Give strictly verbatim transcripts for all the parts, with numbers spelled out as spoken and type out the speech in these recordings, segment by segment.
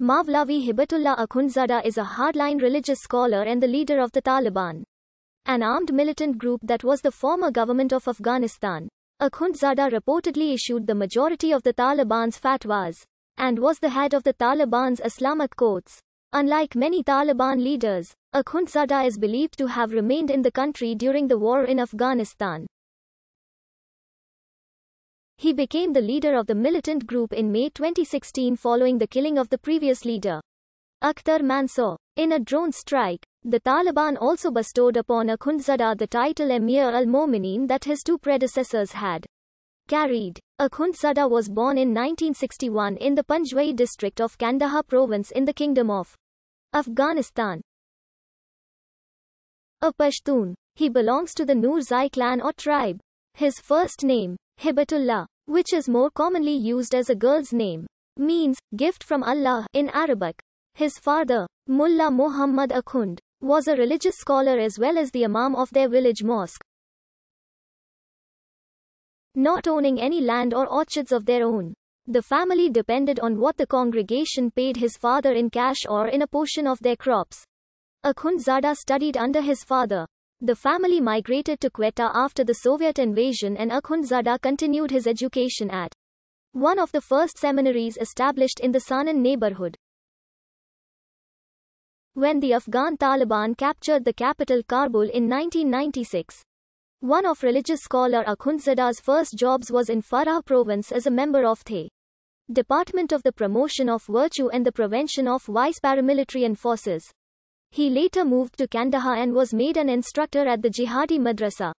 Mawlawi Hibatullah Akhundzada is a hardline religious scholar and the leader of the Taliban, an armed militant group that was the former government of Afghanistan. Akhundzada reportedly issued the majority of the Taliban's fatwas, and was the head of the Taliban's Islamic courts. Unlike many Taliban leaders, Akhundzada is believed to have remained in the country during the war in Afghanistan. He became the leader of the militant group in May twenty sixteen following the killing of the previous leader, Akhtar Mansour, in a drone strike. The Taliban also bestowed upon Akhundzada the title Emir al-Mominin that his two predecessors had carried. Akhundzada was born in nineteen sixty-one in the Panjwayi district of Kandahar province in the Kingdom of Afghanistan. A Pashtun, he belongs to the Noorzai clan or tribe. His first name, Hibatullah, which is more commonly used as a girl's name, means gift from Allah in Arabic. His father, Mullah Muhammad Akhund, was a religious scholar as well as the imam of their village mosque. Not owning any land or orchards of their own, the family depended on what the congregation paid his father in cash or in a portion of their crops. Akhundzada studied under his father. The family migrated to Quetta after the Soviet invasion, and Akhundzada continued his education at one of the first seminaries established in the Sanan neighborhood. When the Afghan Taliban captured the capital Kabul in nineteen ninety-six, one of religious scholar Akhundzada's first jobs was in Farah province as a member of the Department of the Promotion of Virtue and the Prevention of Vice paramilitary and forces. He later moved to Kandahar and was made an instructor at the Jihadi madrasa,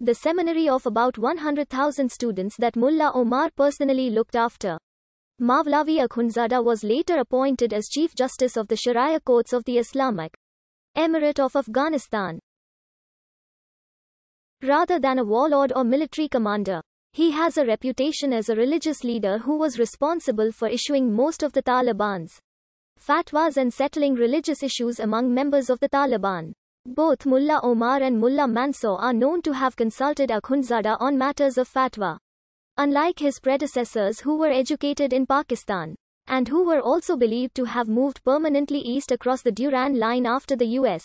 the seminary of about one hundred thousand students that Mullah Omar personally looked after. Mawlawi Akhundzada was later appointed as Chief Justice of the Sharia courts of the Islamic Emirate of Afghanistan. Rather than a warlord or military commander, he has a reputation as a religious leader who was responsible for issuing most of the Taliban's fatwas and settling religious issues among members of the Taliban. Both Mullah Omar and Mullah Mansour are known to have consulted Akhundzada on matters of fatwa. Unlike his predecessors who were educated in Pakistan, and who were also believed to have moved permanently east across the Durand line after the U S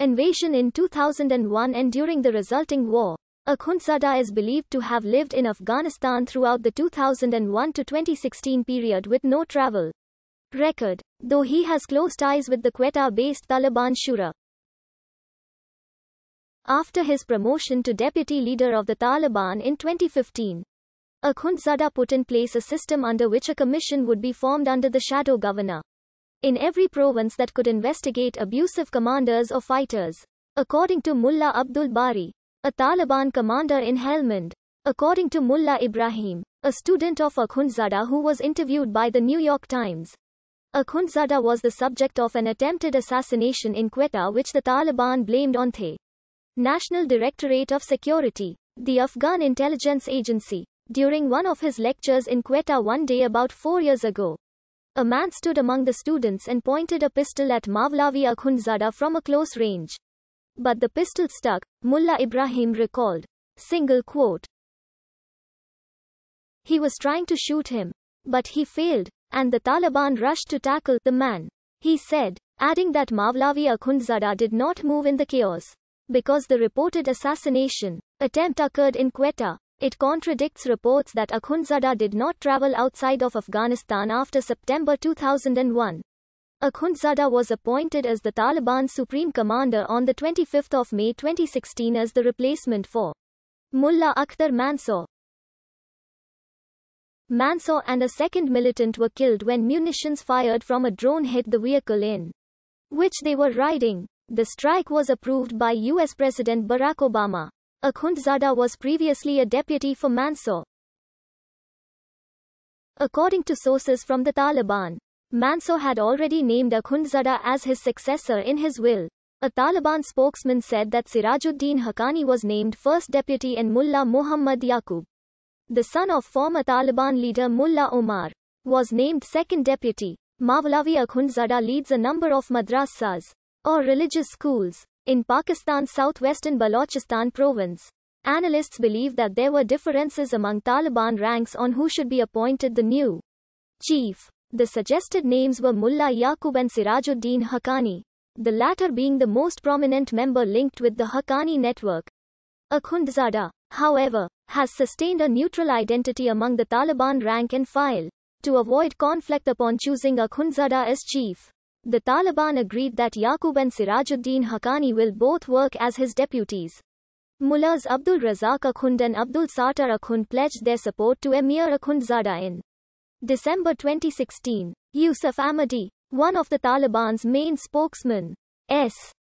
invasion in two thousand one and during the resulting war, Akhundzada is believed to have lived in Afghanistan throughout the two thousand one to twenty sixteen period with no travel record, though he has close ties with the Quetta-based Taliban Shura. After his promotion to deputy leader of the Taliban in twenty fifteen, Akhundzada put in place a system under which a commission would be formed under the shadow governor in every province that could investigate abusive commanders or fighters. According to Mullah Abdul Bari, a Taliban commander in Helmand, according to Mullah Ibrahim, a student of Akhundzada who was interviewed by the New York Times, Akhundzada was the subject of an attempted assassination in Quetta which the Taliban blamed on the National Directorate of Security, the Afghan intelligence agency. During one of his lectures in Quetta one day about four years ago, a man stood among the students and pointed a pistol at Mawlawi Akhundzada from a close range. But the pistol stuck, Mullah Ibrahim recalled. Single quote. He was trying to shoot him, but he failed, and the Taliban rushed to tackle the man, he said, adding that Mawlawi Akhundzada did not move in the chaos. Because the reported assassination attempt occurred in Quetta, it contradicts reports that Akhundzada did not travel outside of Afghanistan after September two thousand one. Akhundzada was appointed as the Taliban Supreme Commander on the twenty-fifth of May twenty sixteen as the replacement for Mullah Akhtar Mansour. Mansour and a second militant were killed when munitions fired from a drone hit the vehicle in which they were riding. The strike was approved by U S President Barack Obama. Akhundzada was previously a deputy for Mansour. According to sources from the Taliban, Mansour had already named Akhundzada as his successor in his will. A Taliban spokesman said that Sirajuddin Haqqani was named first deputy and Mullah Muhammad Yaqoob, the son of former Taliban leader Mullah Omar, was named second deputy. Mawlawi Akhundzada leads a number of madrasas, or religious schools, in Pakistan's southwestern Balochistan province. Analysts believe that there were differences among Taliban ranks on who should be appointed the new chief. The suggested names were Mullah Yaqoob and Sirajuddin Haqqani, the latter being the most prominent member linked with the Haqqani network. Akhundzada, however, has sustained a neutral identity among the Taliban rank and file. To avoid conflict upon choosing Akhundzada as chief, the Taliban agreed that Yaqoob and Sirajuddin Haqqani will both work as his deputies. Mullahs Abdul Razzaq Akhund and Abdul Sattar Akhund pledged their support to Emir Akhundzada in December twenty sixteen. Yusuf Ahmadi, one of the Taliban's main spokesmen, S.